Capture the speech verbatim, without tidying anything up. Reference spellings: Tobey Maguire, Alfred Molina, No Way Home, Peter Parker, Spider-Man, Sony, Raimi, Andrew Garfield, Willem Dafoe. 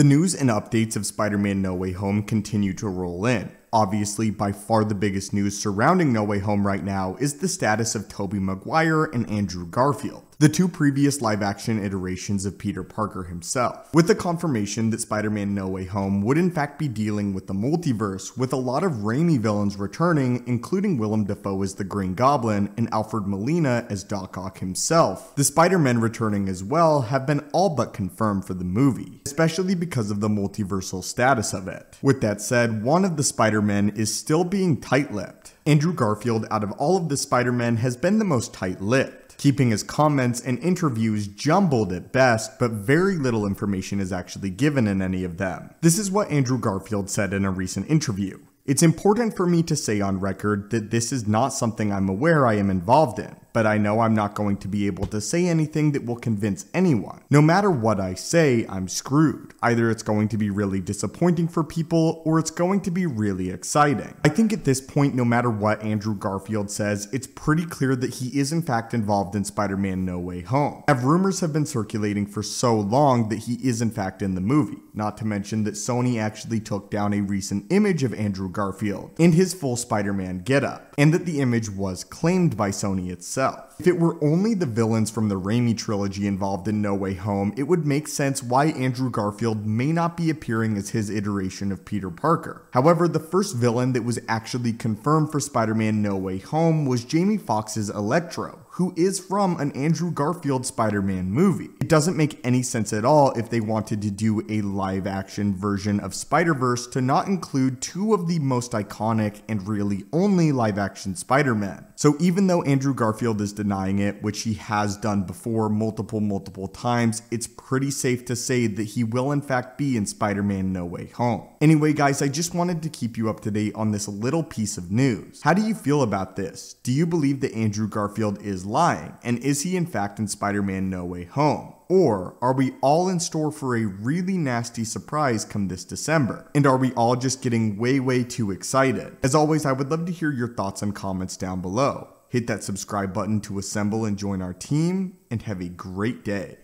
The news and updates of Spider-Man No Way Home continue to roll in. Obviously, by far the biggest news surrounding No Way Home right now is the status of Tobey Maguire and Andrew Garfield, the two previous live-action iterations of Peter Parker himself. With the confirmation that Spider-Man No Way Home would in fact be dealing with the multiverse, with a lot of Raimi villains returning, including Willem Dafoe as the Green Goblin and Alfred Molina as Doc Ock himself, the Spider-Men returning as well have been all but confirmed for the movie, especially because of the multiversal status of it. With that said, one of the Spider-Men is still being tight-lipped. Andrew Garfield, out of all of the Spider-Men, has been the most tight-lipped, keeping his comments and interviews jumbled at best, but very little information is actually given in any of them. This is what Andrew Garfield said in a recent interview. "It's important for me to say on record that this is not something I'm aware I am involved in, but I know I'm not going to be able to say anything that will convince anyone. No matter what I say, I'm screwed. Either it's going to be really disappointing for people, or it's going to be really exciting." I think at this point, no matter what Andrew Garfield says, it's pretty clear that he is in fact involved in Spider-Man No Way Home, as rumors have been circulating for so long that he is in fact in the movie, not to mention that Sony actually took down a recent image of Andrew Garfield in his full Spider-Man getup, and that the image was claimed by Sony itself. If it were only the villains from the Raimi trilogy involved in No Way Home, it would make sense why Andrew Garfield may not be appearing as his iteration of Peter Parker. However, the first villain that was actually confirmed for Spider-Man No Way Home was Jamie Foxx's Electro, who is from an Andrew Garfield Spider-Man movie. It doesn't make any sense at all if they wanted to do a live-action version of Spider-Verse to not include two of the most iconic and really only live-action Spider-Men. So even though Andrew Garfield is denying it, which he has done before multiple, multiple times, it's pretty safe to say that he will in fact be in Spider-Man No Way Home. Anyway, guys, I just wanted to keep you up to date on this little piece of news. How do you feel about this? Do you believe that Andrew Garfield is lying, and is he in fact in Spider-Man No Way Home? Or are we all in store for a really nasty surprise come this December? And are we all just getting way, way too excited? As always, I would love to hear your thoughts and comments down below. Hit that subscribe button to assemble and join our team, and have a great day.